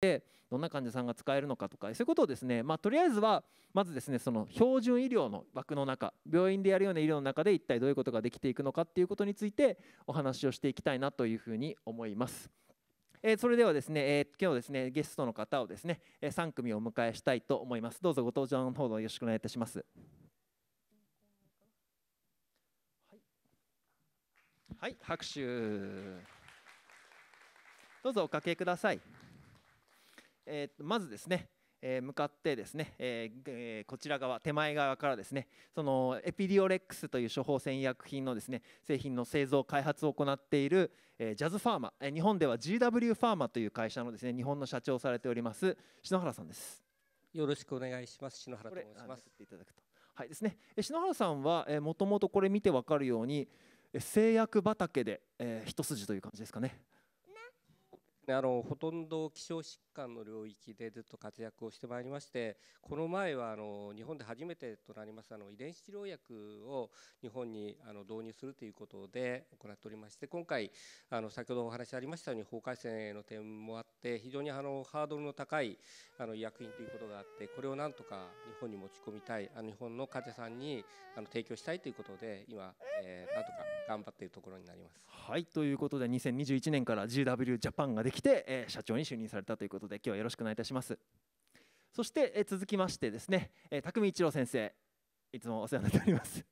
でどんな患者さんが使えるのかとかそういうことをですね、とりあえずはまずですね、その標準医療の枠の中、病院でやるような医療の中で一体どういうことができていくのかっていうことについてお話をしていきたいなというふうに思います。それではですね、今日ですねゲストの方をですね3組お迎えしたいと思います。どうぞご登場の方よろしくお願いいたします。はい、拍手どうぞおかけください。まずですね、向かってですね、こちら側手前側からですね、そのエピディオレックスという処方箋医薬品のですね製品の製造開発を行っている、ジャズファーマ、日本では GW ファーマという会社のですね日本の社長をされております篠原さんです。よろしくお願いします。篠原と申します。はいですね、篠原さんはもともとこれ見てわかるように製薬畑で、一筋という感じですかね。ほとんど希少疾患の領域でずっと活躍をしてまいりまして、この前は日本で初めてとなります遺伝子治療薬を日本に導入するということで行っておりまして、今回先ほどお話ありましたように法改正の点もあって非常にハードルの高い医薬品ということがあって、これをなんとか日本に持ち込みたい、日本の患者さんに提供したいということで今、なんとか頑張っているところになります。はい、ということで2021年から GW ジャパンができて、社長に就任されたということで今日はよろしくお願いいたします。そして、続きましてですね、匠一郎先生いつもお世話になっております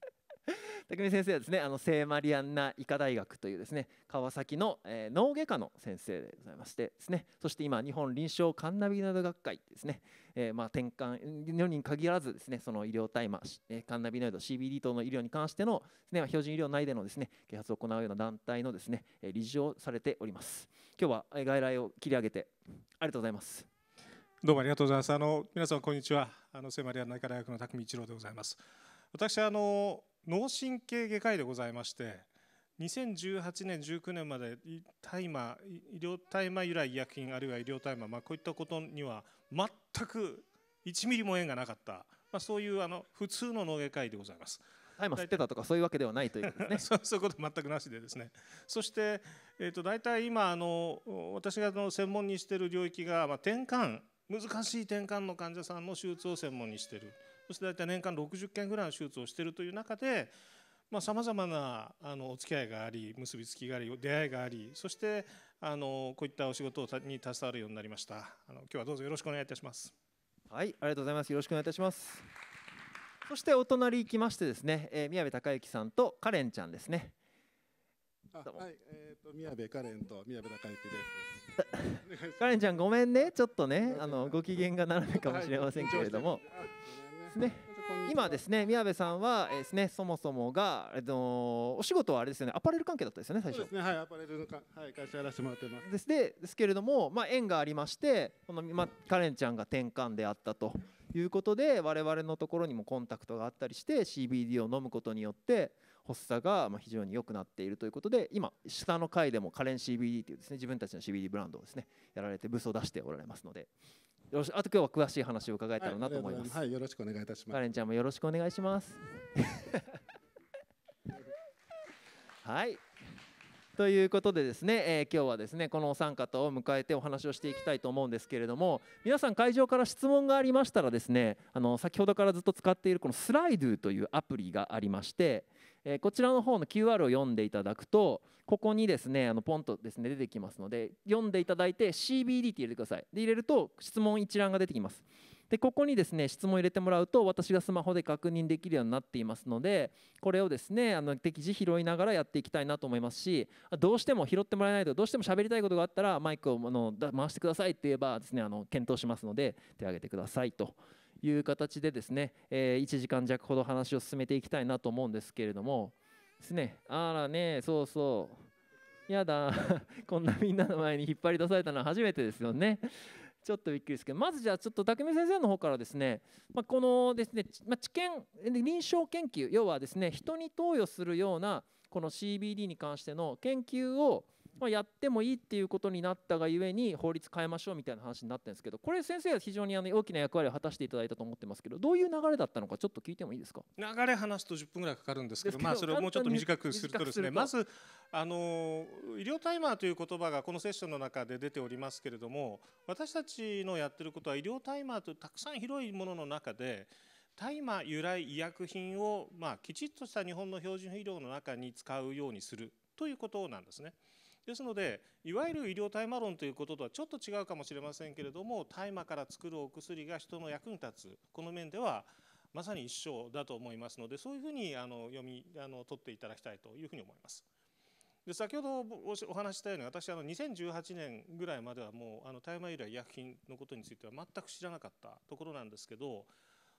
匠先生はですね聖マリアンナ医科大学というですね川崎の、脳外科の先生でございましてですね、そして今日本臨床カンナビナイド学会ですね、転換世に限らずですねその医療大麻、カンナビナイド CBD 等の医療に関してのですね標準医療内でのですね啓発を行うような団体のですね理事をされております。今日は外来を切り上げてありがとうございます。どうもありがとうございます。皆さんこんにちは。聖マリアンナ医科大学の匠一郎でございます。私脳神経外科医でございまして、2018年19年まで大麻、医療大麻由来医薬品あるいは医療大麻、こういったことには全く1ミリも縁がなかった、そういう普通の脳外科医でございます。大麻吸ってたとかそういうわけではないということですねそういうこと全くなしでですね、そして、大体今私が専門にしている領域が、転換、難しい転換の患者さんの手術を専門にしている。そして大体年間60件ぐらいの手術をしているという中で、さまざまなお付き合いがあり、結びつきがあり、出会いがあり、そしてこういったお仕事に携わるようになりました。今日はどうぞよろしくお願いいたします。はい、ありがとうございます。よろしくお願いいたします。そしてお隣行きましてですね、宮部孝之さんとカレンちゃんですね。はい、宮部カレンと宮部孝之ですカレンちゃんごめんね、ちょっとねご機嫌が斜めかもしれませんけれども、今ですね宮部さんはですねそもそもがお仕事はあれですよね、アパレル関係だったですよね最初。そうですね、はい、アパレルの会社やらせてもらってます。ですけれども縁がありまして、このカレンちゃんが転換であったということで我々のところにもコンタクトがあったりして、 CBD を飲むことによって発作が非常に良くなっているということで、今下の階でもカレン CBD というですね自分たちの CBD ブランドをですねやられてブースを出しておられますので、よろしあと今日は詳しい話を伺えたらなと思います。はい、よろしくお願いいたします。カレンちゃんもよろしくお願いします。はい。ということでですね、今日はですねこのお三方を迎えてお話をしていきたいと思うんですけれども、皆さん会場から質問がありましたらですね、先ほどからずっと使っているこのスライドというアプリがありまして、こちらの方の QR を読んでいただくとここにですねポンとですね出てきますので、読んでいただいて CBD って入れてください。で入れると質問一覧が出てきます。でここにですね質問を入れてもらうと私がスマホで確認できるようになっていますので、これをですね適時拾いながらやっていきたいなと思いますし、どうしても拾ってもらえないとどうしても喋りたいことがあったらマイクを回してくださいって言えばですね検討しますので手を挙げてくださいという形でですね1時間弱ほど話を進めていきたいなと思うんですけれどもですね、あらね、そうそうやだこんなみんなの前に引っ張り出されたのは初めてですよね。ちょっとびっくりですけど、まずじゃあちょっと匠先生の方からですね、このですね、治験臨床研究、要はですね人に投与するようなこの CBD に関しての研究をまあ、やってもいいっていうことになったがゆえに法律変えましょうみたいな話になったんですけど、これ先生は非常に大きな役割を果たしていただいたと思ってますけど、どういう流れだったのかちょっと聞いてもいいですか。流れ話すと10分ぐらいかかるんですけど、まあそれをもうちょっと短くするとですね、まず医療タイマーという言葉がこのセッションの中で出ておりますけれども、私たちのやってることは医療タイマーというたくさん広いものの中で大麻由来医薬品をきちっとした日本の標準医療の中に使うようにするということなんですね。ですのでいわゆる医療大麻論ということとはちょっと違うかもしれませんけれども、大麻から作るお薬が人の役に立つ、この面ではまさに一緒だと思いますので、そういうふうに取っていただきたいというふうに思います。で先ほどお話したように、私2018年ぐらいまではもう大麻由来医薬品のことについては全く知らなかったところなんですけど、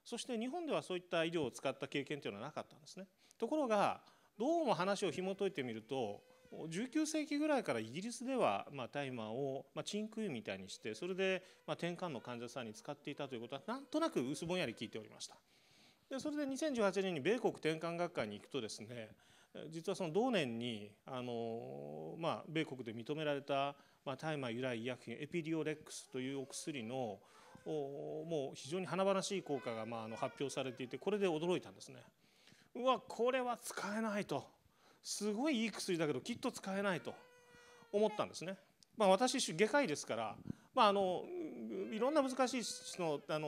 そして日本ではそういった医療を使った経験というのはなかったんですね。ところがどうも話を紐解いてみると、19世紀ぐらいからイギリスでは大麻を鎮痛薬みたいにして、それで転換の患者さんに使っていたということはなんとなく薄ぼんやり聞いておりました。でそれで2018年に米国転換学会に行くとですね、実はその同年に米国で認められた大麻由来医薬品エピリオレックスというお薬のもう非常に華々しい効果が発表されていて、これで驚いたんですね。うわ、これは使えないと、すごいいい薬だけどきっと使えないと思ったんですね。私外科医ですから、いろんな難しい外科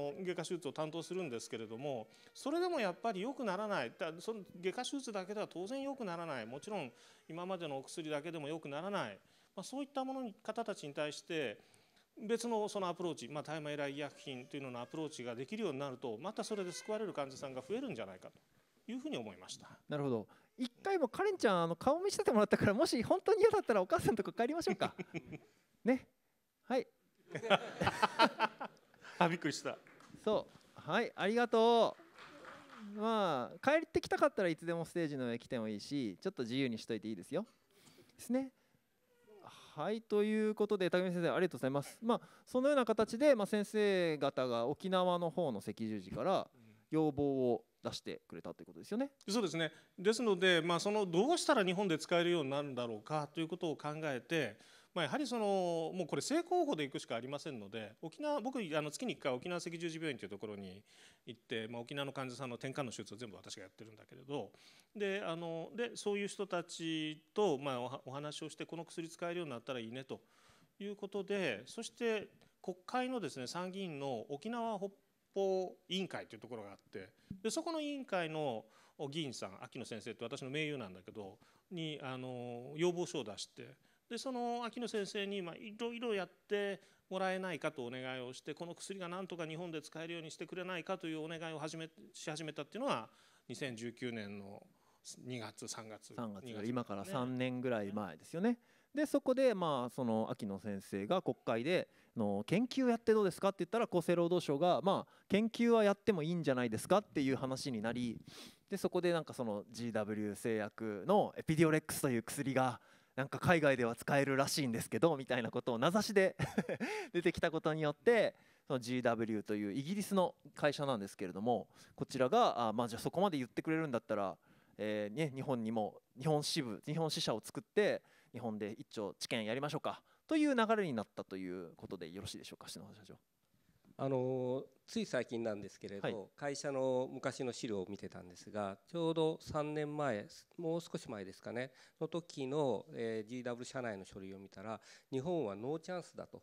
手術を担当するんですけれども、それでもやっぱり良くならない、その外科手術だけでは当然良くならない、もちろん今までのお薬だけでも良くならない、そういった方たちに対して別のそのアプローチ、大麻由来医薬品というののアプローチができるようになると、またそれで救われる患者さんが増えるんじゃないかというふうに思いました。なるほど。一回もカレンちゃん顔見せてもらったから、もし本当に嫌だったらお母さんとか帰りましょうか。ね、はい。びっくりした。そう、はい、ありがとう。帰ってきたかったらいつでもステージの上来てもいいし、ちょっと自由にしといていいですよ。ですね。はい、ということで武見先生ありがとうございます。そのような形で、先生方が沖縄の方の赤十字から要望を出してくれたということですよね。そうですね。ですので、どうしたら日本で使えるようになるんだろうかということを考えて、やはりもうこれ正攻法でいくしかありませんので、僕月に1回沖縄赤十字病院というところに行って、沖縄の患者さんの転換の手術を全部私がやってるんだけれど、でそういう人たちとお話をして、この薬使えるようになったらいいねということで、そして国会のですね、参議院の沖縄北方委員会というところがあって、でそこの委員会の議員さん、秋野先生って私の盟友なんだけどに要望書を出して、でその秋野先生にいろいろやってもらえないかとお願いをして、この薬がなんとか日本で使えるようにしてくれないかというお願いをし始めたっていうのは2019年の2月3月2月、今から3年ぐらい前ですよね。でそこでその秋野先生が国会で研究やってどうですかって言ったら、厚生労働省が研究はやってもいいんじゃないですかっていう話になり、でそこでその GW 製薬のエピディオレックスという薬が海外では使えるらしいんですけどみたいなことを名指しで出てきたことによって、その GW というイギリスの会社なんですけれども、こちらがじゃあそこまで言ってくれるんだったら日本にも日本支社を作って日本で一丁治験やりましょうかという流れになったということでよろしいでしょうか、篠原社長。つい最近なんですけれど、はい、会社の昔の資料を見てたんですが、ちょうど3年前もう少し前ですかねの時の、GW 社内の書類を見たら、日本はノーチャンスだと。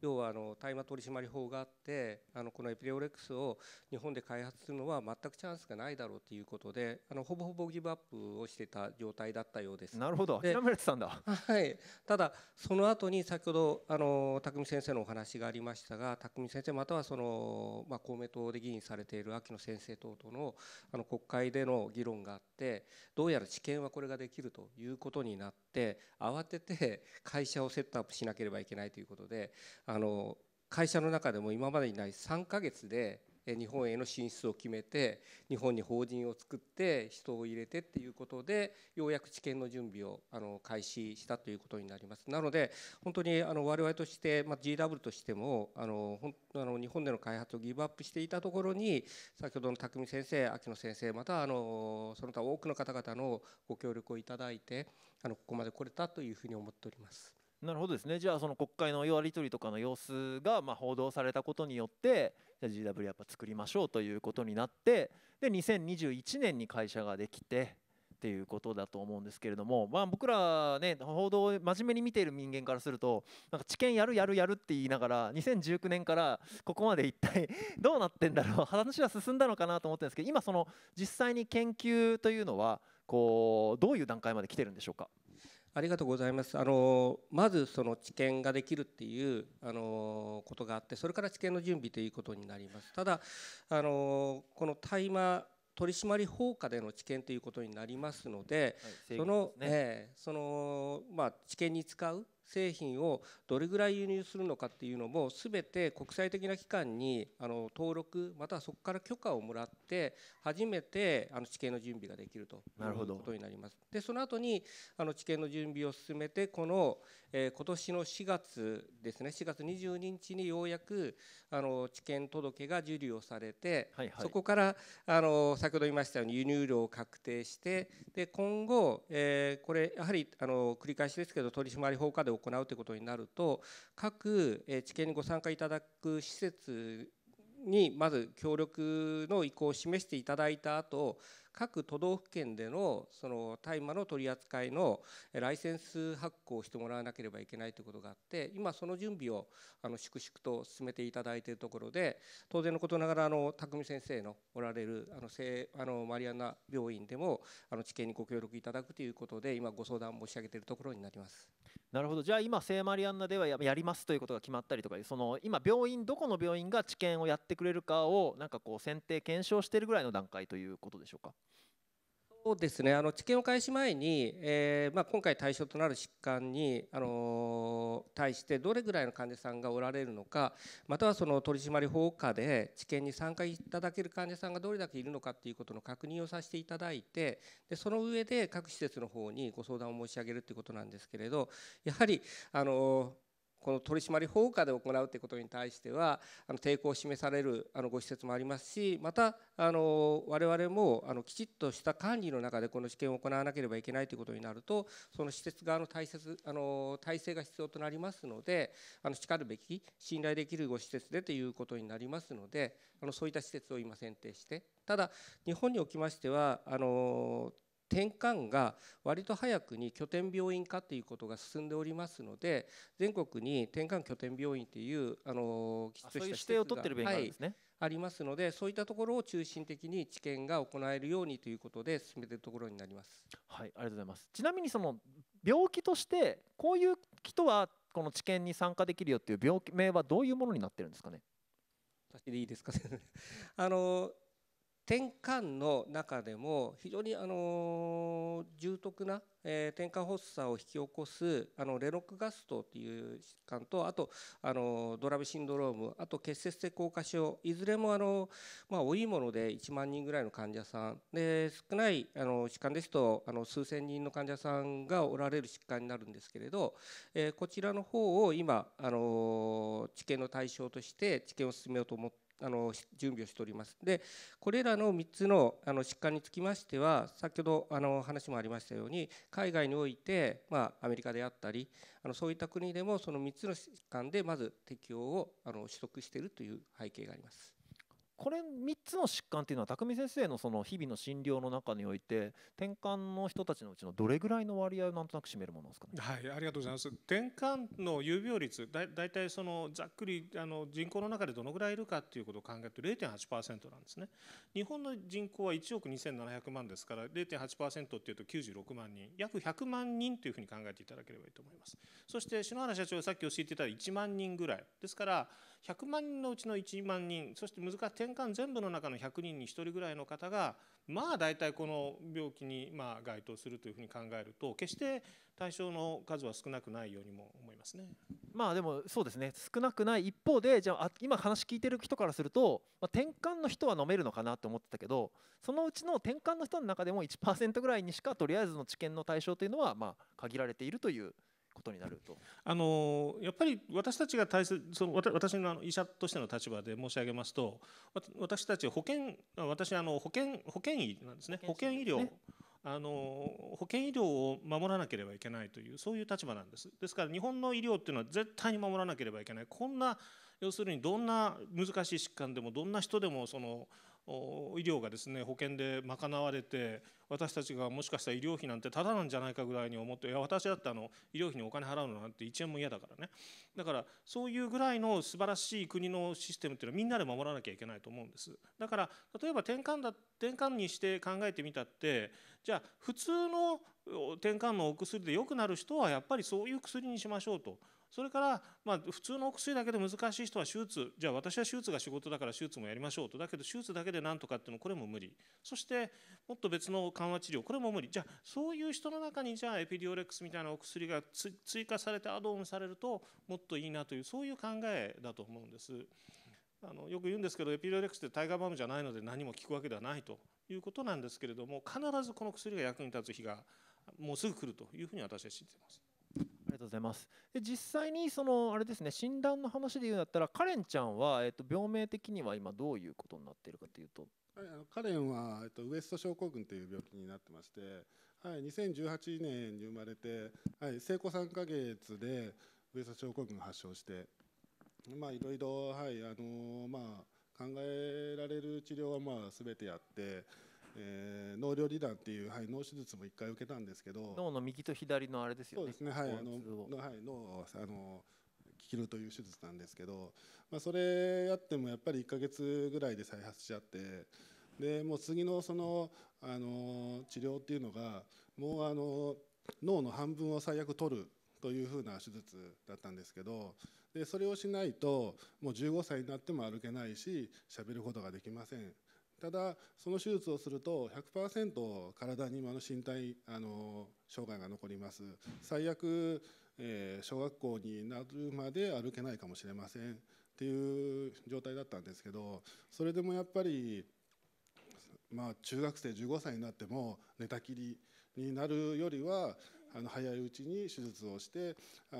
要は大麻取締法があって、このエピリオレックスを日本で開発するのは全くチャンスがないだろうということで、ほぼほぼギブアップをしてた状態だったようです。なるほど、諦めてたんだ。はい、ただその後に先ほど匠先生のお話がありましたが、匠先生または公明党で議員されている秋野先生等々の国会での議論があって、どうやら治験はこれができるということになって、慌てて会社をセットアップしなければいけないということで。会社の中でも今までにない3ヶ月で日本への進出を決めて、日本に法人を作って人を入れてっていうことで、ようやく治験の準備を開始したということになります。なので本当に我々として、GW としても日本での開発をギブアップしていたところに、先ほどの匠先生、秋野先生、またその他多くの方々のご協力をいただいて、ここまで来れたというふうに思っております。なるほどですね。じゃあその国会のやり取りとかの様子が報道されたことによって、じゃあ GW やっぱ作りましょうということになって、で2021年に会社ができてっていうことだと思うんですけれども、僕らね、報道を真面目に見ている人間からすると、なんか治験やるやるやるって言いながら2019年からここまで一体どうなってんだろう、話は進んだのかなと思ってるんですけど、今その実際に研究というのはこうどういう段階まで来てるんでしょうか。ありがとうございます。まずその治験ができるっていうことがあって、それから治験の準備ということになります。ただこの大麻取締法下での治験ということになりますので、治験に使う製品をどれぐらい輸入するのかっていうのも、すべて国際的な機関に登録、またはそこから許可をもらって初めて治験の準備ができるということになります。でその後に治験の準備を進めて、今年の4月ですね、4月22日にようやく治験届が受理をされて、そこから先ほど言いましたように輸入量を確定して、で今後これやはり繰り返しですけど、取締法下で行うということになると、各治験にご参加いただく施設にまず協力の意向を示していただいた後、各都道府県でのその大麻の取り扱いのライセンス発行をしてもらわなければいけないということがあって、今その準備を粛々と進めていただいているところで、当然のことながら匠先生のおられるマリアナ病院でも治験にご協力いただくということで、今ご相談申し上げているところになります。なるほど。じゃあ今聖マリアンナではやりますということが決まったりとか、その今病院、どこの病院が治験をやってくれるかをなんかこう選定検証しているぐらいの段階ということでしょうか。そうですね。治験を開始前に、今回対象となる疾患に対してどれぐらいの患者さんがおられるのか、またはその取締法下で治験に参加いただける患者さんがどれだけいるのかということの確認をさせていただいて、でその上で各施設の方にご相談を申し上げるということなんですけれど、やはりこの取締法下で行うということに対しては抵抗を示されるご施設もありますし、また我々もきちっとした管理の中でこの治験を行わなければいけないということになると、その施設側の体制が必要となりますので、しかるべき信頼できるご施設でということになりますので、そういった施設を今選定して、ただ日本におきましては転換が割と早くに拠点病院化ということが進んでおりますので、全国に転換拠点病院というきちっとした指定を取っている病院があるんですね。ありますので、そういったところを中心的に治験が行えるようにということで進めているところになります。はい、ありがとうございます。ちなみにその病気としてこういう人はこの治験に参加できるよっていう病気名はどういうものになってるんですかね。私でいいですか転換の中でも非常に重篤な転換発作を引き起こすレノックガストという疾患と、あとドラベシンドローム、あと結節性硬化症、いずれも多いもので1万人ぐらいの患者さんで、少ない疾患ですと数千人の患者さんがおられる疾患になるんですけれど、こちらの方を今治験の対象として治験を進めようと思って準備をしております。でこれらの3つの疾患につきましては、先ほど話もありましたように、海外においてアメリカであったりそういった国でもその3つの疾患でまず適用を取得しているという背景があります。これ3つの疾患というのは匠先生のその日々の診療の中において、転換の人たちのうちのどれぐらいの割合をなんとなく占めるものですかね。はい、ありがとうございます。転換の有病率、だいたいそのざっくり人口の中でどのぐらいいるかということを考えると 0.8% なんですね。日本の人口は1億2700万ですから 0.8% というと96万人、約100万人というふうに考えていただければいいと思います。そして篠原社長がさっき教えていた1万人ぐらいですから、100万人のうちの1万人、そして難しい転換全部の中の100人に1人ぐらいの方が、まあ大体この病気に該当するというふうに考えると、決して対象の数は少なくないようにも思いますね。まあでもそうですね、少なくない一方で、じゃあ今話聞いてる人からすると、転換の人は飲めるのかなと思ってたけど、そのうちの転換の人の中でも 1% ぐらいにしかとりあえずの治験の対象というのは限られているということになると、やっぱり私たちが私の医者としての立場で申し上げますと、私たち私保険医なんですね。保険医療、保険医療を守らなければいけないという、そういう立場なんです。ですから日本の医療っていうのは絶対に守らなければいけない、こんな要するにどんな難しい疾患でもどんな人でもその医療がですね、保険で賄われて、私たちがもしかしたら医療費なんてただなんじゃないかぐらいに思って、いや私だって医療費にお金払うのなんて1円も嫌だからね。だからそういうぐらいの素晴らしい国のシステムっていうのはみんなで守らなきゃいけないと思うんです。だから例えば転換にして考えてみたって、じゃあ普通の転換のお薬で良くなる人はやっぱりそういう薬にしましょうと。それから普通のお薬だけで難しい人は手術、じゃあ私は手術が仕事だから手術もやりましょうと。だけど手術だけでなんとかっていうの、これも無理。そしてもっと別の緩和治療、これも無理。じゃあそういう人の中に、じゃあエピデュオレックスみたいなお薬が追加されてアドオンされるともっといいなという、そういう考えだと思うんです。よく言うんですけど、エピデュオレックスってタイガーバームじゃないので何も効くわけではないということなんですけれども、必ずこの薬が役に立つ日がもうすぐ来るというふうに私は信じています。ありがとうございます。で実際にそのあれですね、診断の話で言うんだったら、カレンちゃんは病名的には今どういうことになっているかというと、カレンはウエスト症候群という病気になってまして、2018年に生まれて、生後3ヶ月でウエスト症候群を発症して、いろいろ考えられる治療は全てやって。脳両離断っていう、脳手術も1回受けたんですけど、脳の右と左のあれですよね。そうですね、脳を切るという手術なんですけど、それやってもやっぱり1ヶ月ぐらいで再発しちゃって、でもう次の治療っていうのがもう脳の半分を最悪取るというふうな手術だったんですけど、でそれをしないともう15歳になっても歩けないし、喋ることができません。ただその手術をすると 100% 体に身体障害が残ります。最悪、小学校になるまで歩けないかもしれませんっていう状態だったんですけど、それでもやっぱり、中学生15歳になっても寝たきりになるよりは早いうちに手術をして、そ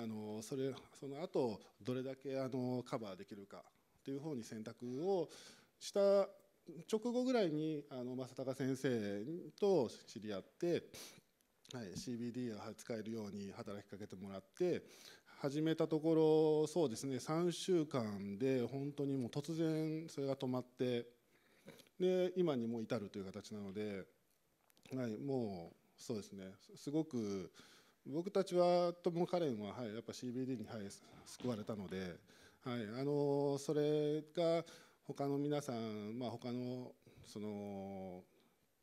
の後どれだけカバーできるかという方に選択をした直後ぐらいに正隆先生と知り合って、CBD が使えるように働きかけてもらって始めたところ、そうですね、3週間で本当にもう突然それが止まって、で今にも至るという形なので、もうそうですね、すごく僕たちはともカレンは、やっぱ CBD に、救われたので、それが。他の皆さん、他の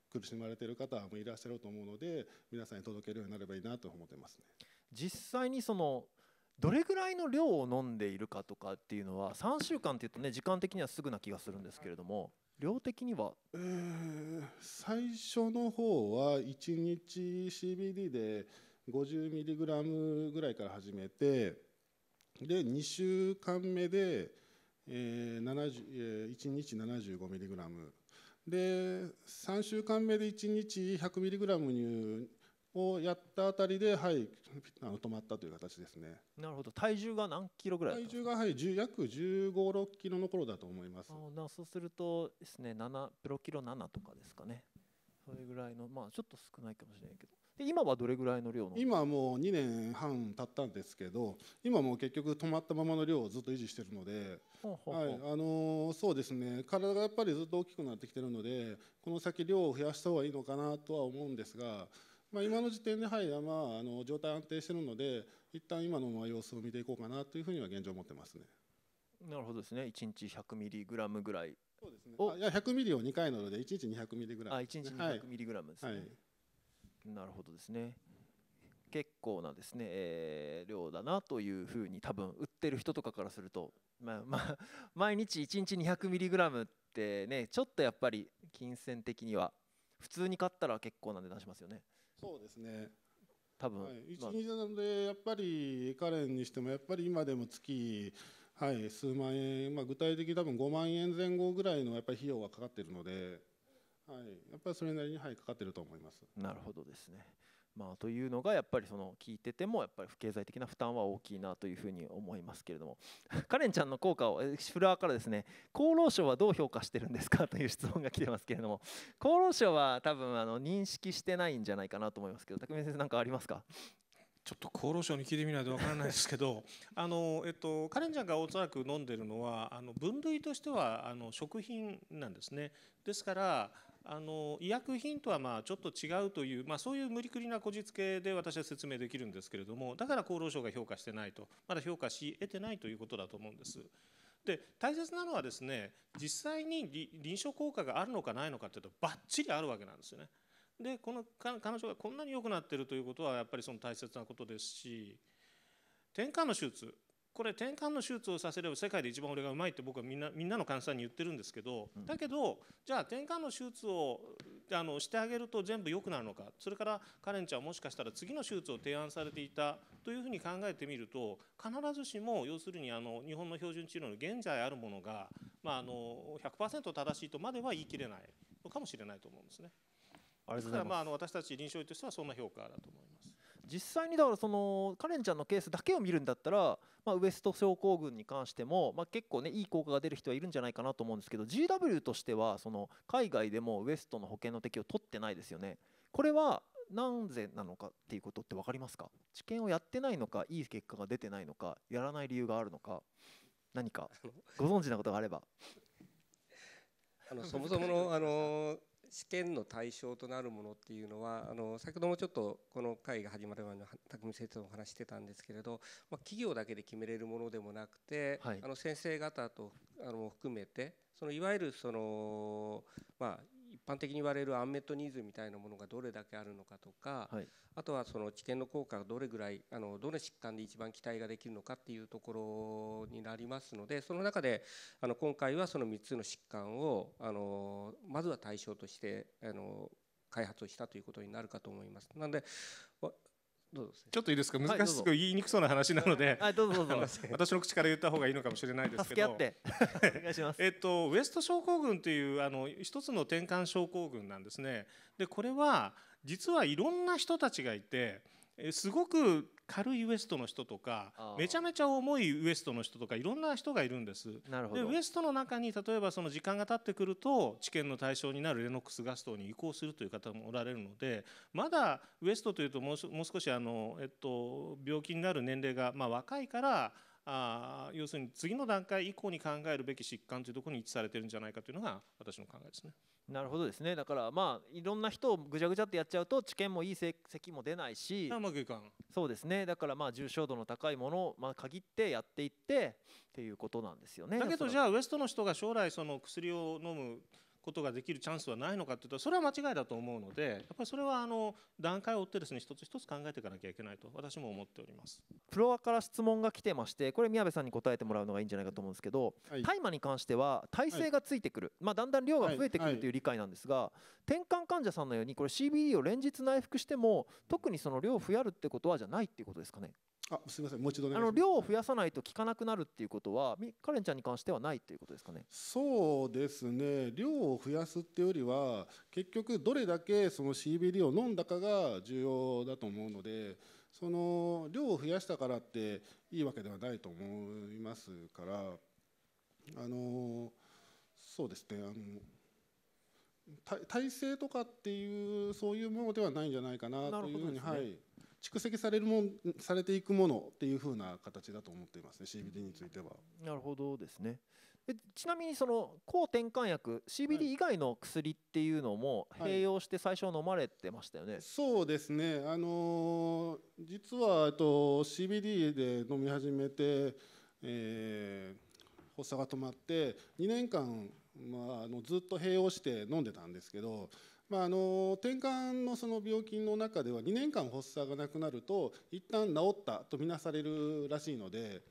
苦しまれている方もいらっしゃると思うので、皆さんに届けるようになればいいなと思ってますね。実際にどれぐらいの量を飲んでいるかとかっていうのは、3週間っていうとね、時間的にはすぐな気がするんですけれども、量的には、最初の方は1日 CBD で 50mg ぐらいから始めて、で2週間目で1日 75mg で、3週間目で1日 100mg をやったあたりで、止まったという形ですね。なるほど。体重が何キロぐらいですか？体重が、約15、6キロの頃だと思います。そうするとですね、プロキロ7とかですかね。それぐらいの、ちょっと少ないかもしれないけど。で今はどれぐらいの量の？今はもう2年半経ったんですけど、今もう結局止まったままの量をずっと維持しているので、そうですね、体がやっぱりずっと大きくなってきているので、この先量を増やした方がいいのかなとは思うんですが、今の時点で状態安定しているので、一旦今の様子を見ていこうかなというふうには現状思ってますね。なるほどですね。1日 100mg ぐらい。そうですね。いや 100mg を2回なので、1日 200mg。1日 200mg ですね。なるほどですね。結構なですね、量だなというふうに多分売ってる人とかからすると毎日1日 200mg ってね、ちょっとやっぱり金銭的には普通に買ったら結構な値段しますよね。そうですね、多分、1、2なのでやっぱりカレンにしてもやっぱり今でも月、はい、数万円、具体的に多分5万円前後ぐらいのやっぱり費用がかかっているので、はい、やっぱりそれなりに、はい、かかっていると思います。なるほどですね。というのがやっぱりその聞いててもやっぱり経済的な負担は大きいなというふうに思いますけれども、カレンちゃんの効果をフラワーからですね、厚労省はどう評価してるんですかという質問が来てますけれども、厚労省は多分認識してないんじゃないかなと思いますけど、匠先生何かありますか？ちょっと厚労省に聞いてみないとわからないですけどカレンちゃんがおそらく飲んでるのは分類としては食品なんですね。ですから医薬品とはちょっと違うという、そういう無理くりなこじつけで私は説明できるんですけれども、だから厚労省が評価してないと、まだ評価し得てないということだと思うんです。で、大切なのはですね、実際に臨床効果があるのかないのかというとばっちりあるわけなんですよね。で、彼女がこんなに良くなっているということはやっぱりその大切なことですし、転換の手術、これ転換の手術をさせれば世界で一番俺がうまいって僕はみんなの患者さんに言ってるんですけど、だけどじゃあ転換の手術をしてあげると全部良くなるのか、それからカレンちゃんはもしかしたら次の手術を提案されていたというふうに考えてみると、必ずしも要するに日本の標準治療の現在あるものが、100% 正しいとまでは言い切れないのかもしれないと思うんですね。ですから私たち臨床医としてはそんな評価だと思います。実際にだからそのカレンちゃんのケースだけを見るんだったら、ウエスト症候群に関しても、結構ねいい効果が出る人はいるんじゃないかなと思うんですけど、 GW としてはその海外でもウエストの保険の適用を取ってないですよね。これは何故なのかっていうことって分かりますか？治験をやってないのか、いい結果が出てないのか、やらない理由があるのか、何かご存知なことがあれば。そもそもの試験の対象となるものっていうのは、先ほどもちょっとこの会が始まる前の匠先生のお話してたんですけれど、企業だけで決めれるものでもなくて、はい、先生方と含めて、そのいわゆるその、一般的に言われるアンメットニーズみたいなものがどれだけあるのかとか、はい、あとはその治験の効果がどれぐらいどの疾患で一番期待ができるのかっていうところになりますので、その中で今回はその3つの疾患をまずは対象として開発をしたということになるかと思います。なのでちょっといいですか、難しく言いにくそうな話なので、私の口から言った方がいいのかもしれないですけど、ウエスト症候群という一つの転換症候群なんですね。で、これは実はいろんな人たちがいて、すごく軽いウエストの人とかめちゃめちゃ重いウエストの人とかいろんな人がいるんです。で、ウエストの中に例えばその時間が経ってくると治験の対象になるレノックスガストに移行するという方もおられるので、まだウエストというともう少し病気になる年齢が若いから、要するに次の段階以降に考えるべき疾患というところに位置されているんじゃないかというのが私の考えですね。なるほどですね。だからいろんな人をぐちゃぐちゃってやっちゃうと治験もいい成績も出ないし、うまくいかん。そうですね。だから重症度の高いものを限ってやっていってっていうことなんですよね。だけどじゃあウエストの人が将来その薬を飲むことができるチャンスはないのかというと、それは間違いだと思うので、やっぱりそれは段階を追ってですね、一つ一つ考えていかなきゃいけないと私も思っております。フロアから質問が来てまして、これ宮部さんに答えてもらうのがいいんじゃないかと思うんですけど、はい、大麻に関しては耐性がついてくる、だんだん量が増えてくるという理解なんですが、転換患者さんのようにこれ CBD を連日内服しても特にその量を増やるってことはじゃないっていうことですかね。すみません、もう一度お願いします。量を増やさないと効かなくなるっていうことはカレンちゃんに関してはないということですかね。そうですね、量を増やすっていうよりは結局どれだけその CBD を飲んだかが重要だと思うので、その量を増やしたからっていいわけではないと思いますから、そうですね、耐性とかっていうそういうものではないんじゃないかなというふうに、はい。蓄積されていくものっていう風な形だと思っていますね、CBD については。なるほどですね。ちなみにその抗転換薬 CBD 以外の薬っていうのも併用して最初飲まれてましたよね。はい、そうですね。実はCBD で飲み始めて、発作が止まって2年間、ずっと併用して飲んでたんですけど。転換のその病気の中では2年間発作がなくなると一旦治ったとみなされるらしいので、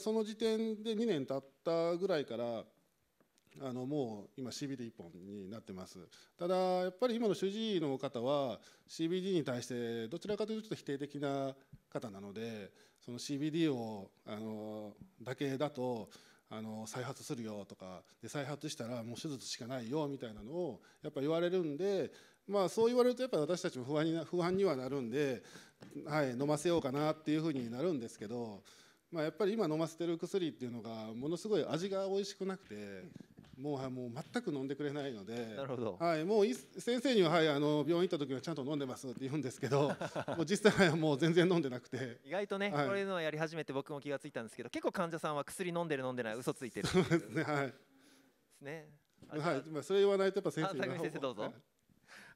その時点で2年経ったぐらいからもう今 CBD 一本になってます。ただやっぱり今の主治医の方は CBD に対してどちらかというとちょっと否定的な方なので、その CBD をだけだと再発するよとかで、再発したらもう手術しかないよみたいなのをやっぱ言われるんで、まあそう言われるとやっぱり私たちも不安にはなるんで、はい、飲ませようかなっていうふうになるんですけど、まあやっぱり今飲ませてる薬っていうのがものすごい味が美味しくなくて。もう全く飲んでくれないので、はい、もう先生には、はい、病院行った時はちゃんと飲んでますって言うんですけどもう実際はもう全然飲んでなくて、意外とね、はい、こういうのをやり始めて僕も気がついたんですけど、結構患者さんは薬飲んでる飲んでない嘘ついてる。そうですね、はいですね、はい、まあ、それ言わないとやっぱ先生に。先生どうぞ。はい、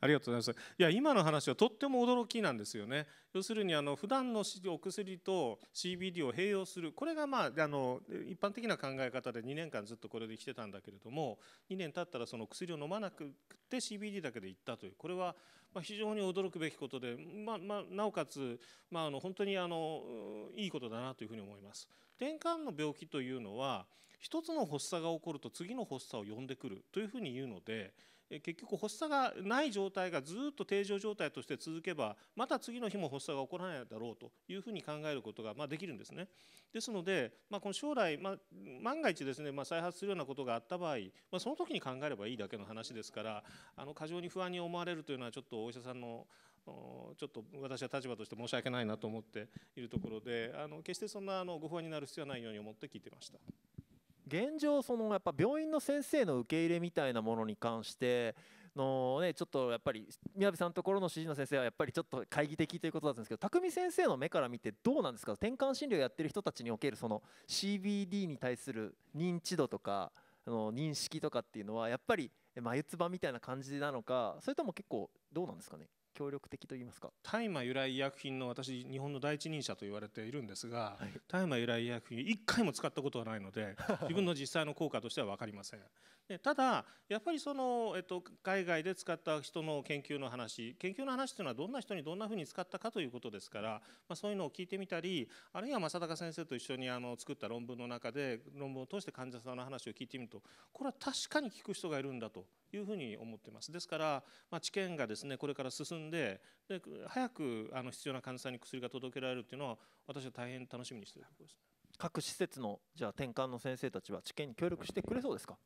ありがとうございます。いや、今の話はとっても驚きなんですよね。要するに普段のお薬と CBD を併用する、これがまあ一般的な考え方で2年間ずっとこれで来てたんだけれども、2年経ったらその薬を飲まなくて CBD だけでいったという、これは非常に驚くべきことで、なおかつ、本当にいいことだなというふうに思います。転換の病気というのは一つの発作が起こると次の発作を呼んでくるというふうに言うので、結局発作がない状態がずっと定常状態として続けば、また次の日も発作が起こらないだろうというふうに考えることができるんですね。ですので、この将来、万が一ですね、再発するようなことがあった場合、その時に考えればいいだけの話ですから、過剰に不安に思われるというのはちょっとお医者さんのちょっと私は立場として申し訳ないなと思っているところで、決してそんなご不安になる必要はないように思って聞いてました。現状、そのやっぱ病院の先生の受け入れみたいなものに関してのね、ちょっとやっぱり宮部さんのところの主治医の先生はやっぱりちょっと懐疑的ということだったんですけど、匠先生の目から見てどうなんですか、転換診療をやってる人たちにおけるその CBD に対する認知度とか認識とかっていうのはやっぱり眉唾みたいな感じなのか、それとも結構どうなんですかね。協力的と言いますか、大麻由来医薬品の私日本の第一人者と言われているんですが、はい、大麻由来医薬品1回も使ったことはないので自分の実際の効果としては分かりません。でただやっぱりその、海外で使った人の研究の話というのはどんな人にどんなふうに使ったかということですから、そういうのを聞いてみたり、あるいは正孝先生と一緒に作った論文の中で論文を通して患者さんの話を聞いてみると、これは確かに聞く人がいるんだというふうに思っています。ですから、治験がですねこれから進んで、早く必要な患者さんに薬が届けられるというのは私は大変楽しみにしているところですね。各施設のじゃあ転換の先生たちは治験に協力してくれそうですか。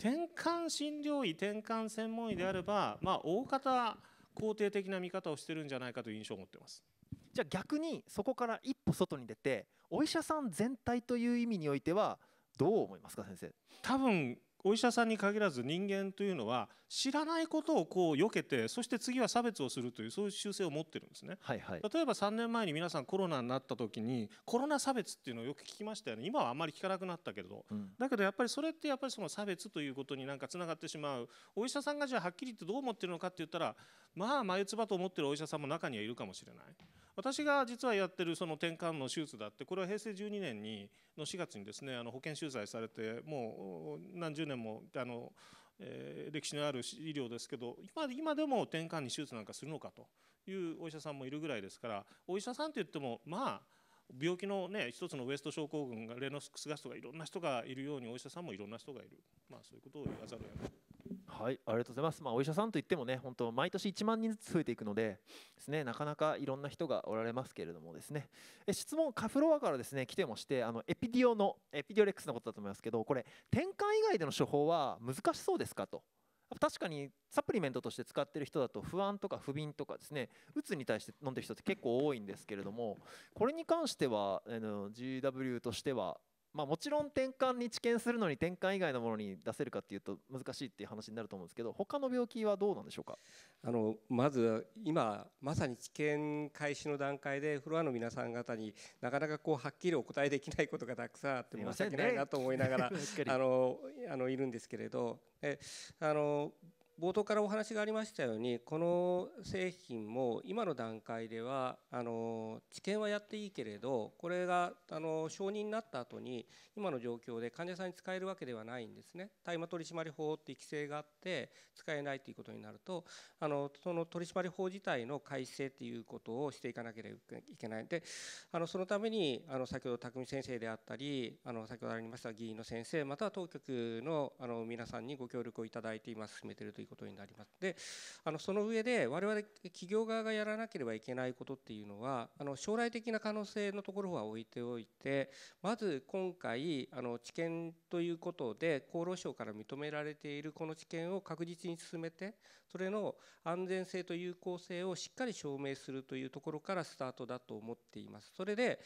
転換診療医、転換専門医であれば、大方肯定的な見方をしているんじゃないかという印象を持っています。じゃあ逆にそこから一歩外に出て、お医者さん全体という意味においてはどう思いますか、先生。多分お医者さんに限らず人間というのは知らないことをこう避けて、そして次は差別をするという、そういう習性を持ってるんですね。はい、はい、例えば3年前に皆さんコロナになった時にコロナ差別っていうのをよく聞きましたよね。今はあんまり聞かなくなったけれど、だけどやっぱりそれってやっぱりその差別ということになんかつながってしまう。お医者さんがじゃあはっきり言ってどう思ってるのかって言ったら、眉唾と思ってるお医者さんも中にはいるかもしれない。私が実はやってるその転換の手術だって、これは平成12年の4月にですね保険収載されて、もう何十年も歴史のある医療ですけど、今でも転換に手術なんかするのかというお医者さんもいるぐらいですから、お医者さんといっても病気のね一つのウエスト症候群がレノックスガスとかいろんな人がいるように、お医者さんもいろんな人がいる、そういうことを言わざるを得ない。はい、ありがとうございます。お医者さんといってもね、本当毎年1万人ずつ増えていくのでですね、なかなかいろんな人がおられますけれどもですね、質問フロアからですね来てまして、エピディオレックスのことだと思いますけど、これ転換以外での処方は難しそうですかと。確かにサプリメントとして使ってる人だと不安とか不眠とかですね、うつに対して飲んでる人って結構多いんですけれども、これに関してはGW としてはもちろん転換に治験するのに転換以外のものに出せるかっていうと難しいっていう話になると思うんですけど、他の病気はどうなんでしょうか。まず今まさに治験開始の段階でフロアの皆さん方になかなかはっきりお答えできないことがたくさんあって申し訳ないなと思いながらいるんですけれど、冒頭からお話がありましたように、この製品も今の段階では治験はやっていいけれど、これが承認になった後に今の状況で患者さんに使えるわけではないんですね。大麻取締法っていう規制があって使えないということになると、その取締法自体の改正っていうことをしていかなければいけない。で、そのために先ほど匠先生であったり、先ほどありました議員の先生、または当局の皆さんにご協力をいただいて今進めているということになります。で、その上で我々企業側がやらなければいけないことっていうのは、将来的な可能性のところは置いておいて、まず今回治験ということで厚労省から認められているこの治験を確実に進めて、それの安全性と有効性をしっかり証明するというところからスタートだと思っています。それで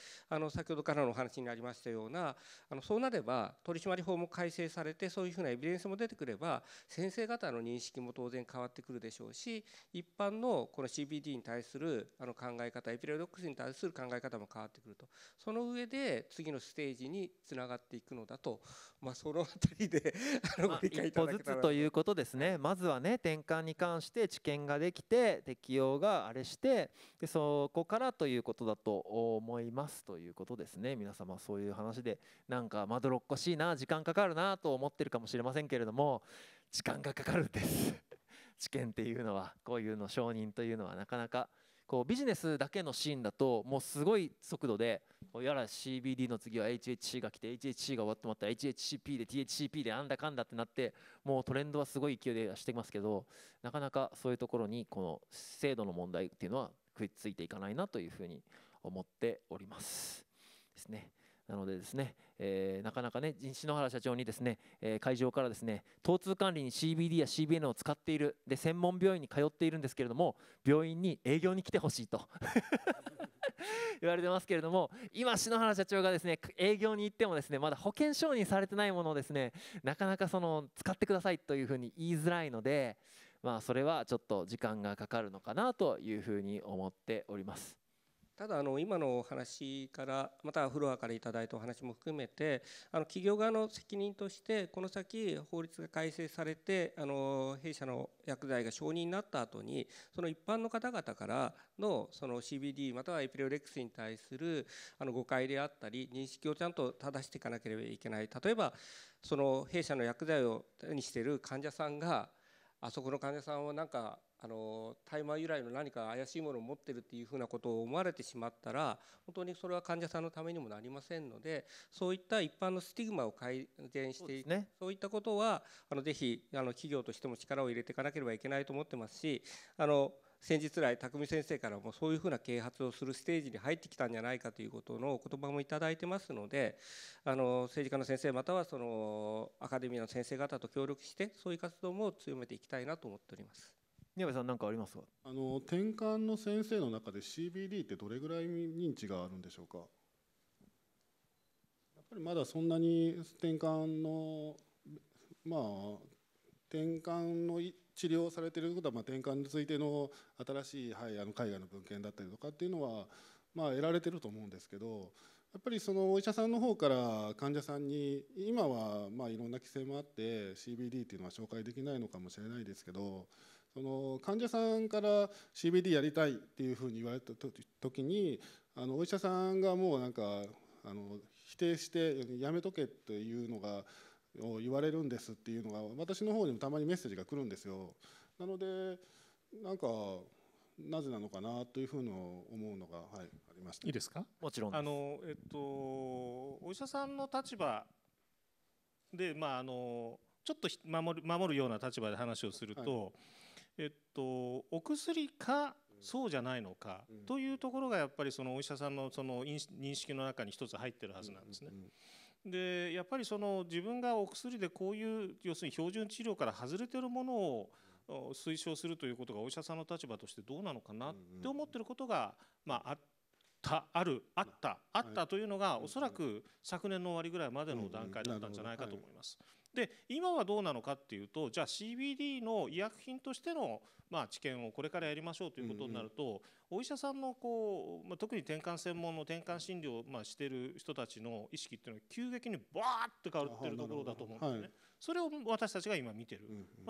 先ほどからのお話にありましたような、そうなれば取締法も改正されて、そういうふうなエビデンスも出てくれば先生方の認識も当然変わってくるでしょうし、一般のこの CBD に対する考え方、エピレドックスに対する考え方も変わってくると、その上で次のステージにつながっていくのだと、そのあたりでご理解いただけたら、一歩ずつということですね。まずはね、転換に関して知見ができて適用があれして、でそこからということだと思いますということですね。皆様そういう話でなんかまどろっこしいな、時間かかるなと思ってるかもしれませんけれども、時間がかかるんです治験っていうのは、こういうの承認というのはなかなかこうビジネスだけのシーンだともうすごい速度で、やら CBD の次は HHC が来て HHC が終わってもらったら HHCP で THCP であんだかんだってなって、もうトレンドはすごい勢いでしてますけど、なかなかそういうところにこの制度の問題っていうのは食いついていかないなというふうに思っておりますですね。なのでですね、なかなかね、篠原社長にですね、会場からですね、疼痛管理に CBD や CBN を使っている、で専門病院に通っているんですけれども、病院に営業に来てほしいと言われてますけれども、今篠原社長がですね営業に行ってもですね、まだ保険承認されてないものをですね、なかなかその使ってくださいというふうに言いづらいので、それはちょっと時間がかかるのかなというふうに思っております。ただ今のお話から、またフロアからいただいたお話も含めて、企業側の責任としてこの先法律が改正されて弊社の薬剤が承認になった後に、その一般の方々からのその CBD またはエピレオレックスに対する誤解であったり認識をちゃんと正していかなければいけない。例えばその弊社の薬剤を手にしている患者さんが、あそこの患者さんはなんか大麻由来の何か怪しいものを持ってるっていうふうなことを思われてしまったら、本当にそれは患者さんのためにもなりませんので、そういった一般のスティグマを改善していく、そういったことはぜひ企業としても力を入れていかなければいけないと思ってますし、先日来匠先生からもそういうふうな啓発をするステージに入ってきたんじゃないかということのお言葉もいただいてますので、政治家の先生またはそのアカデミーの先生方と協力して、そういう活動も強めていきたいなと思っております。宮部さん、何かありますか？転換の先生の中で CBD ってどれぐらい認知があるんでしょうか？やっぱりまだそんなに転換の治療されていることは、転換についての新しい、海外の文献だったりとかっていうのは、得られてると思うんですけど、やっぱりそのお医者さんの方から患者さんに、今はいろんな規制もあって CBD っていうのは紹介できないのかもしれないですけど、その患者さんから CBD やりたいっていうふうに言われた時に、お医者さんがもうなんか否定してやめとけっていうのが言われるんですっていうのが、私の方にもたまにメッセージが来るんですよ。なのでなんかなぜなのかなというふうに思うのが、ありました。いいですか？もちろんです。お医者さんの立場で、ちょっと守るような立場で話をすると、お薬かそうじゃないのかというところが、やっぱりそのお医者さんのその認識の中に一つ入ってるはずなんですね。でやっぱりその自分がお薬でこういう、要するに標準治療から外れてるものを推奨するということがお医者さんの立場としてどうなのかなって思ってることが、あったというのが、おそらく昨年の終わりぐらいまでの段階だったんじゃないかと思います。で今はどうなのかっていうと、じゃあ CBD の医薬品としての治験をこれからやりましょうということになると、お医者さんの特に転換専門の転換診療をしている人たちの意識っていうのは急激にバーッと変わってるところだと思うんですね。それを私たちが今見てる、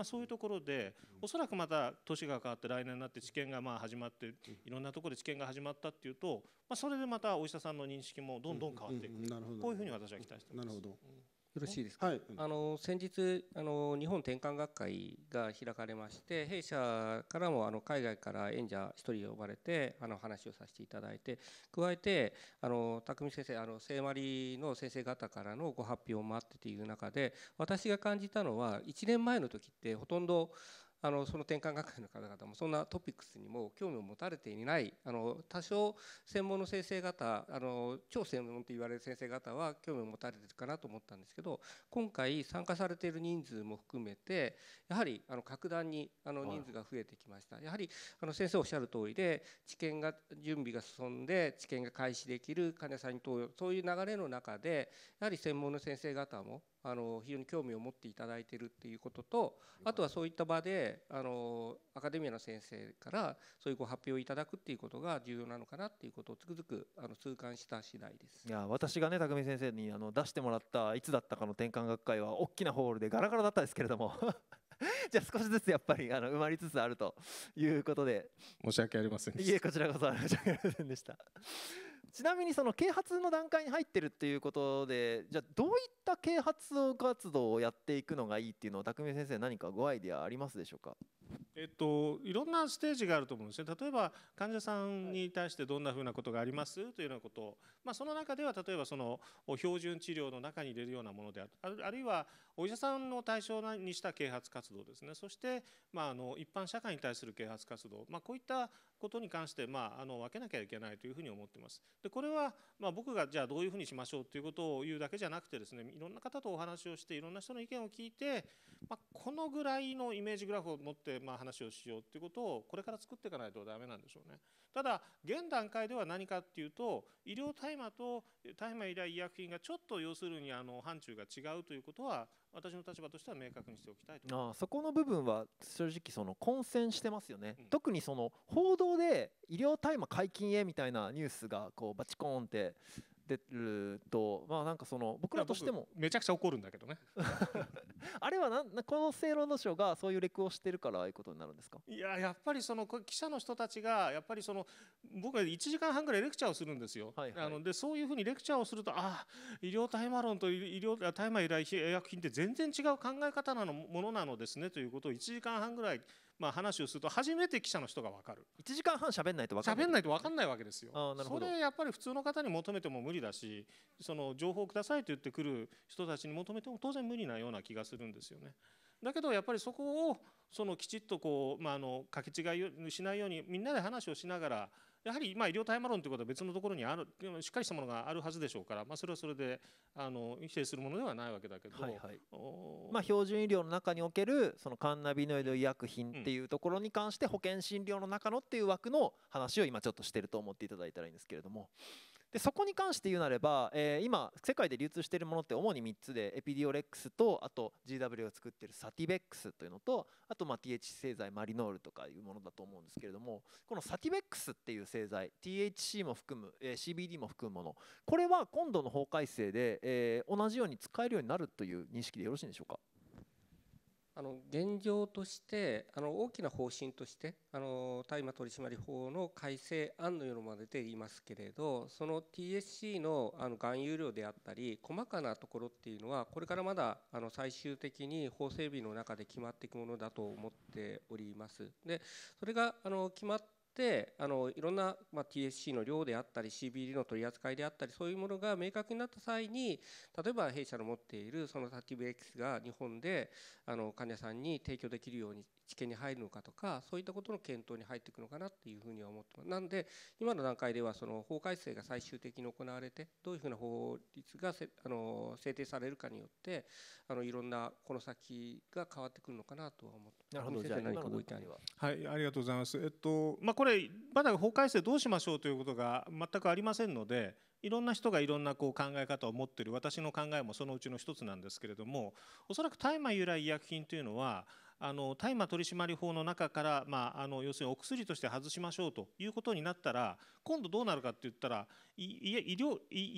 そういうところで、おそらくまた年が変わって来年になって治験が始まって、いろんなところで治験が始まったっていうと、それでまたお医者さんの認識もどんどん変わっていく、こういうふうに私は期待しています。なるほど、よろしいですか。はい、先日日本転換学会が開かれまして、弊社からも海外から演者1人呼ばれて話をさせていただいて、加えて匠先生、聖マリの先生方からのご発表もあってという中で、私が感じたのは1年前の時ってほとんどその転換学会の方々もそんなトピックスにも興味を持たれていない、多少専門の先生方、超専門と言われる先生方は興味を持たれてるかなと思ったんですけど、今回参加されている人数も含めてやはり格段に人数が増えてきました。やはり先生おっしゃる通りで、治験が準備が進んで治験が開始できる、患者さんに投与、そういう流れの中でやはり専門の先生方も非常に興味を持っていただいているということと、あとはそういった場でアカデミアの先生からそういうご発表いただくということが重要なのかなということをつくづく痛感した次第です。いや、私がね、匠先生に出してもらったいつだったかの転換学会は大きなホールでガラガラだったですけれどもじゃあ少しずつやっぱり埋まりつつあるということで、申し訳ありませんでした。いえ、こちらこそ申し訳ありませんでした。ちなみにその啓発の段階に入ってるっていうことで、じゃあどういった啓発活動をやっていくのがいいっていうのを匠先生、何かごアイディアありますでしょうか。いろんなステージがあると思うんですね。例えば患者さんに対してどんなふうなことがありますというようなことを、その中では例えばその標準治療の中に入れるようなものであるいはお医者さんの対象にした啓発活動ですね。そして一般社会に対する啓発活動、こういったことに関して分けなきゃいけないというふうに思っています。でこれは僕がじゃあどういうふうにしましょうということを言うだけじゃなくてですね、いろんな方とお話をして、いろんな人の意見を聞いて、このぐらいのイメージグラフを持って話をしようということをこれから作っていかないとダメなんでしょうね。ただ現段階では何かっていうと、医療大麻と大麻依頼医薬品がちょっと要するに範疇が違うということは、私の立場としては明確にしておきたいと思います。ああ、そこの部分は正直混戦してますよね。特にその報道で医療大麻解禁へみたいなニュースがバチコーンって出ると、なんか僕らとしてもめちゃくちゃ怒るんだけどねあれはこの正論の書がそういうレクをしてるから、ああいうことになるんですか。いや、やっぱり記者の人たちがやっぱり僕は1時間半ぐらいレクチャーをするんですよ。でそういうふうにレクチャーをすると、医療大麻論と医療大麻依頼薬品って全然違う考え方のものなのですねということを1時間半ぐらい話をすると、初めて記者の人が分かる。1時間半喋んないと分かんないわけですよ。それやっぱり普通の方に求めても無理だし、情報をくださいと言ってくる人たちに求めても当然無理なような気がするんですよね。だけどやっぱりそこをきちっとかけ違いしないようにみんなで話をしながら、やはり医療大麻論ということは別のところにしっかりしたものがあるはずでしょうから、それはそれで否定するものではないわけだけど、標準医療の中におけるカンナビノイド医薬品っていうところに関して、保険診療の中のっていう枠の話を今ちょっとしてると思っていただいたらいいんですけれども。でそこに関して言うなれば、今世界で流通しているものって主に3つで、エピディオレックスと、あと GW を作っているサティベックスというのと、あとTHC 製剤マリノールとかいうものだと思うんですけれども、このサティベックスっていう製剤 THC も含む、CBD も含むもの、これは今度の法改正で、同じように使えるようになるという認識でよろしいんでしょうか。現状として大きな方針として大麻取締法の改正案のようなものが出ていますけれど、その THC の含有量であったり細かなところっていうのは、これからまだ最終的に法整備の中で決まっていくものだと思っております。でそれが決までいろんな、THC の量であったり CBD の取り扱いであったり、そういうものが明確になった際に、例えば弊社の持っているそのサティベックスが日本で患者さんに提供できるように治験に入るのかとか、そういったことの検討に入っていくのかなというふうには思ってます。なので今の段階では法改正が最終的に行われて、どういうふうな法律が制定されるかによっていろんなこの先が変わってくるのかなとは思ってます。なるほど、じゃあ何かご意見は。はい、ありがとうございます。これまだ法改正どうしましょうということが全くありませんので、いろんな人がいろんな考え方を持っている、私の考えもそのうちの一つなんですけれども、おそらく大麻由来医薬品というのは大麻取締法の中から、要するにお薬として外しましょうということになったら、今度どうなるかって言ったら、医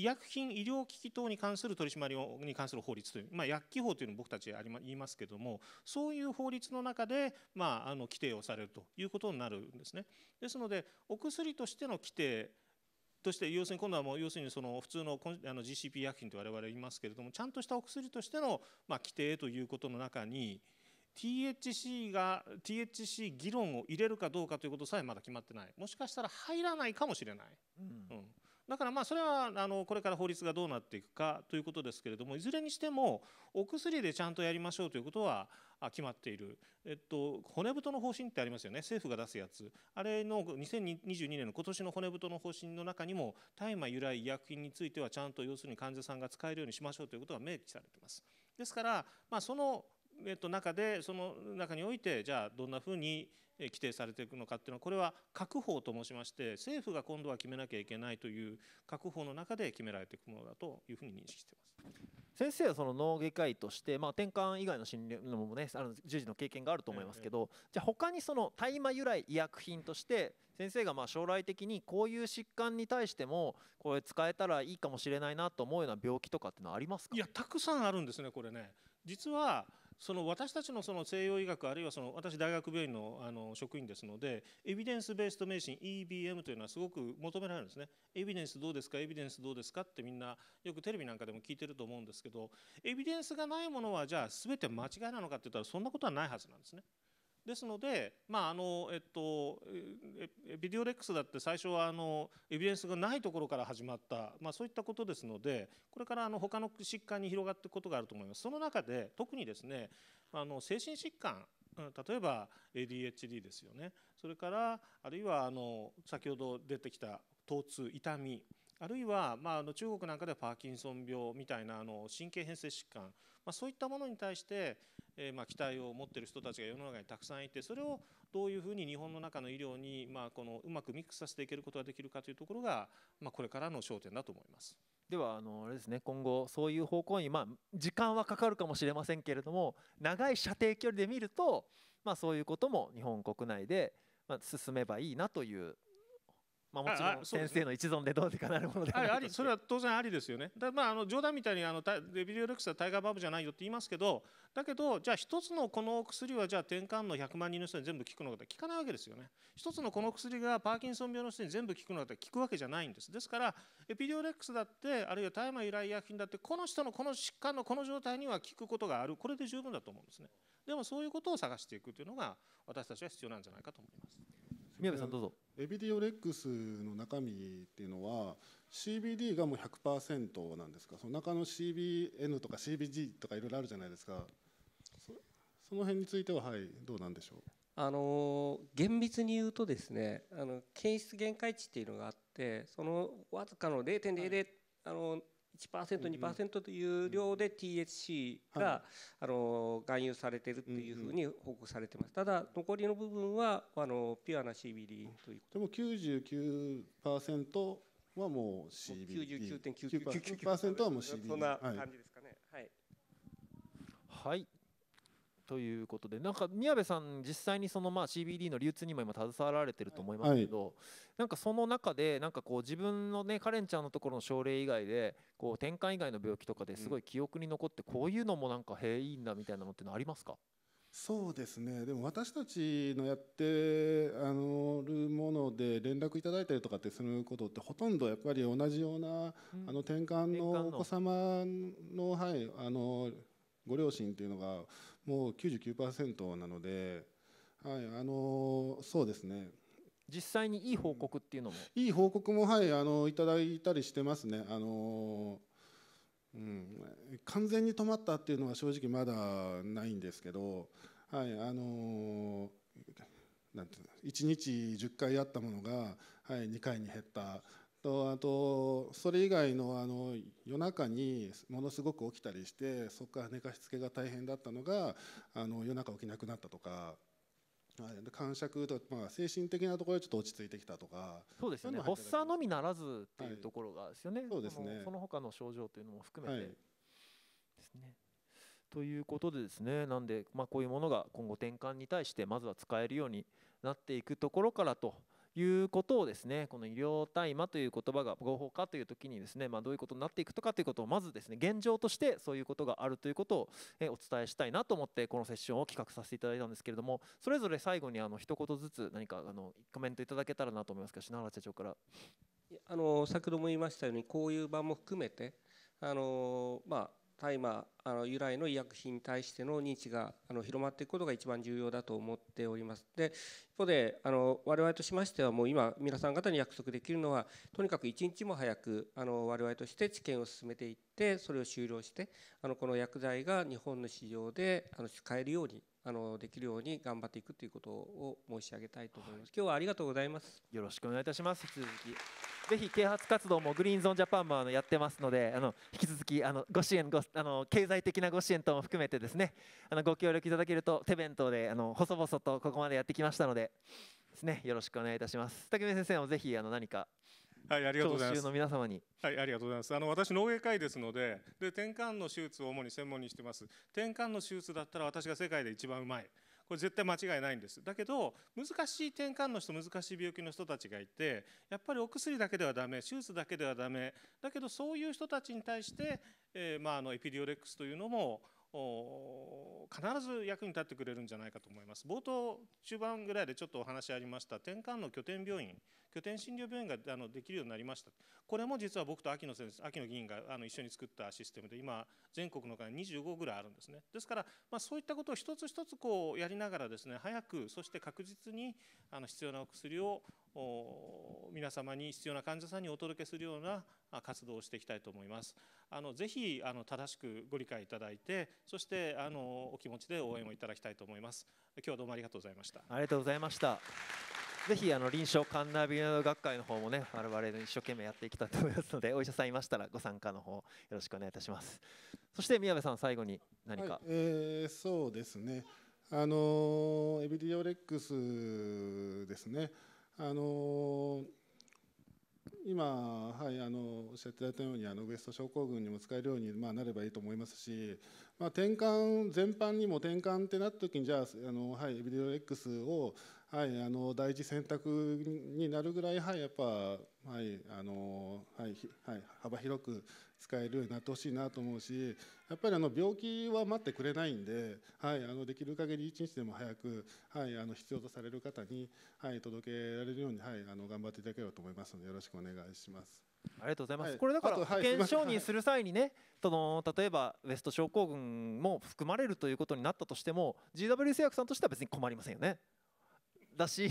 薬品医療機器等に関する取締りに関する法律という、薬機法というのを僕たち言いますけども、そういう法律の中で、規定をされるということになるんですね。ですので、お薬としての規定として、要するに今度はもう要するにその普通の GCP 医薬品と我々言いますけれども、ちゃんとしたお薬としての規定ということの中に、THC 議論を入れるかどうかということさえまだ決まってない、もしかしたら入らないかもしれない、だからそれはこれから法律がどうなっていくかということですけれども、いずれにしてもお薬でちゃんとやりましょうということは決まっている、骨太の方針ってありますよね、政府が出すやつ、あれの2022年の今年の骨太の方針の中にも、大麻由来医薬品についてはちゃんと要するに患者さんが使えるようにしましょうということが明記されています。ですから、その中において、じゃあどんなふうに規定されていくのかっていうのは、これは各法と申しまして、政府が今度は決めなきゃいけないという各法の中で決められていくものだというふうに認識しています。先生はその脳外科医として、転換以外の診療もね、従事の経験があると思いますけど、じゃあ他にその大麻由来医薬品として先生が将来的にこういう疾患に対してもこれ使えたらいいかもしれないなと思うような病気とかっていうのはありますか？いや、たくさんあるんですね、これね。実は私たちの西洋医学、あるいは私、大学病院の職員ですので、エビデンスベースドメディシン EBM というのはすごく求められるんですね。エビデンスどうですか、エビデンスどうですかってみんなよくテレビなんかでも聞いてると思うんですけど、エビデンスがないものはじゃあ全て間違いなのかって言ったら、そんなことはないはずなんですね。ですので、ビデオレックスだって最初はエビデンスがないところから始まった、そういったことですので、これから他の疾患に広がっていくことがあると思います。その中で特にですね、精神疾患、例えば ADHD ですよね、それからあるいは先ほど出てきた疼痛、痛み、あるいは中国なんかではパーキンソン病みたいな神経変性疾患、そういったものに対して期待を持っている人たちが世の中にたくさんいて、それをどういうふうに日本の中の医療にうまくミックスさせていけることができるかというところが、これからの焦点だと思います。ではあれですね、今後そういう方向に、時間はかかるかもしれませんけれども、長い射程距離で見ると、そういうことも日本国内で進めばいいなという。もちろん先生の一存でどうにかなるものではないとして、それは当然ありですよね。だ冗談みたいにビデオレックスはタイガーバブじゃないよって言いますけど、だけどじゃあ一つのこの薬はじゃあ転換の100万人の人に全部効くのかって効かないわけですよね。一つのこの薬がパーキンソン病の人に全部効くのかって効くわけじゃないんです。ですからビデオレックスだってあるいは大麻由来医薬品だって、この人のこの疾患のこの状態には効くことがある、これで十分だと思うんですね。でもそういうことを探していくというのが私たちは必要なんじゃないかと思います。宮部さんどうぞ。エビディオレックスの中身っていうのは CBD がもう 100% なんですか？その中の CBN とか CBG とかいろいろあるじゃないですか。その辺については、どうなんでしょう。厳密に言うとですね、検出限界値っていうのがあって、そのわずかの 0.00 1%、2% という量で THC が含有されているというふうに報告されています。ただ残りの部分はピュアな CBD ということで、も 99% はもう CBD、 99.99% はもう CBD、 そんな感じですかね。はい、ということで、宮部さん実際にCBD の流通にも今携わられてると思いますけど、その中で自分のね、カレンちゃんのところの症例以外で転換以外の病気とかですごい記憶に残って、こういうのもへえいいんだみたいなのってのありますか？そうですね、でも私たちのやってるもので連絡いただいたりとかってすることって、ほとんどやっぱり同じような転換のお子様のご両親というのがもう 99% なので、そうですね、実際にいい報告っていうのも、いい報告もいただいたりしてますね。完全に止まったっていうのは正直まだないんですけど、なんていうの、1日10回あったものが、2回に減った。あとそれ以外の夜中にものすごく起きたりして、そこから寝かしつけが大変だったのが夜中起きなくなったとか、癇癪とか精神的なところでちょっと落ち着いてきたとか。そうですよね、発作のみならずっていうところがですよね。そうですね、その他の症状というのも含めてですね。ということでですね、なんで、こういうものが今後転換に対してまずは使えるようになっていくところからということをですね、この医療大麻という言葉が合法化という時にですね、どういうことになっていくとかということをまずですね、現状としてそういうことがあるということをお伝えしたいなと思ってこのセッションを企画させていただいたんですけれども、それぞれ最後に一言ずつ何かコメントいただけたらなと思いますが、篠原社長から。先ほども言いましたように、こういう場も含めて大麻由来の医薬品に対しての認知が広まっていくことが一番重要だと思っております。で、一方で我々としましては、もう今皆さん方に約束できるのは、とにかく一日も早く我々として治験を進めていって、それを終了して、この薬剤が日本の市場で使えるようにできるように頑張っていくということを申し上げたいと思います。今日はありがとうございます。よろしくお願いいたします。引き続きぜひ啓発活動もグリーンゾーンジャパンもやってますので、引き続きご支援、経済的なご支援等も含めてですね、ご協力いただけると手弁当で細々とここまでやってきましたのでですね、よろしくお願いいたします。竹部先生もぜひ何か。はい、ありがとうございます。聴衆の皆様に。はい、ありがとうございます。私、農芸会ですので、転換の手術を主に専門にしてます。転換の手術だったら、私が世界で一番うまい。これ絶対間違いないんです。だけど、難しい転換の人、難しい病気の人たちがいて、やっぱりお薬だけではダメ、手術だけではダメ。だけど、そういう人たちに対して、エピリオレックスというのも。必ず役に立ってくれるんじゃないかと思います。冒頭中盤ぐらいでちょっとお話ありました転換の拠点病院、拠点診療病院ができるようになりました。これも実は僕と秋野議員が一緒に作ったシステムで、今全国の間に25ぐらいあるんですね。ですから、そういったことを一つ一つこうやりながらですね、早くそして確実に必要なお薬を皆様に、必要な患者さんにお届けするような活動をしていきたいと思います。ぜひ正しくご理解いただいて、そしてお気持ちで応援をいただきたいと思います。今日はどうもありがとうございました。ありがとうございました。ぜひ臨床カンナビノイド学会の方もね、我々一生懸命やっていきたいと思いますので、お医者さんいましたらご参加の方よろしくお願いいたします。そして宮部さん、最後に何か。はい、そうですね。エピリオレックスですね。今、はい、おっしゃっていただいたようにウエスト症候群にも使えるように、なればいいと思いますし、転換全般にも、転換ってなった時に、じゃあはい、エピリオレックスを、はい、第一選択になるぐらい、はい、やっぱ、はいはい、幅広く使えるようになってほしいなと思うし、やっぱり病気は待ってくれないんで、はい、できる限り一日でも早く、はい、必要とされる方に、はい、届けられるように、はい、頑張っていただければと思いますので、よろしくお願いします。ありがとうございます。はい、これだから保険承認する際にね、例えばウエスト症候群も含まれるということになったとしても、GW 製薬さんとしては別に困りませんよね。だし、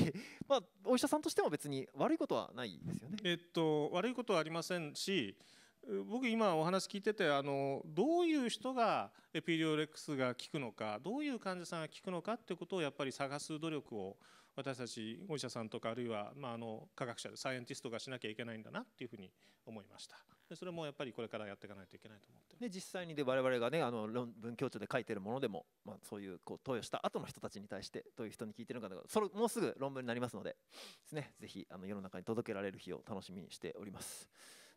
お医者さんとしても別に悪いことはないですよね。悪いことはありませんし、僕今お話聞いてて、どういう人がエピリオレックスが効くのか、どういう患者さんが効くのかってことをやっぱり探す努力を私たちお医者さんとか、あるいは科学者でサイエンティストがしなきゃいけないんだなっていうふうに思いました。でそれもやっぱりこれからやっていかないといけないと思ってます。で実際にで我々がね論文強調で書いてるものでも、そういう投与した後の人たちに対してどういう人に聞いてるのかとか、それもうすぐ論文になりますのでですね、ぜひ世の中に届けられる日を楽しみにしております。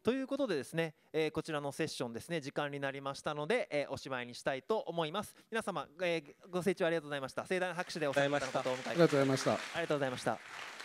ということでですね、こちらのセッションですね、時間になりましたので、おしまいにしたいと思います。皆様、ご清聴ありがとうございました。盛大な拍手でお迎えいただきたいと思います。ありがとうございました。ありがとうございました。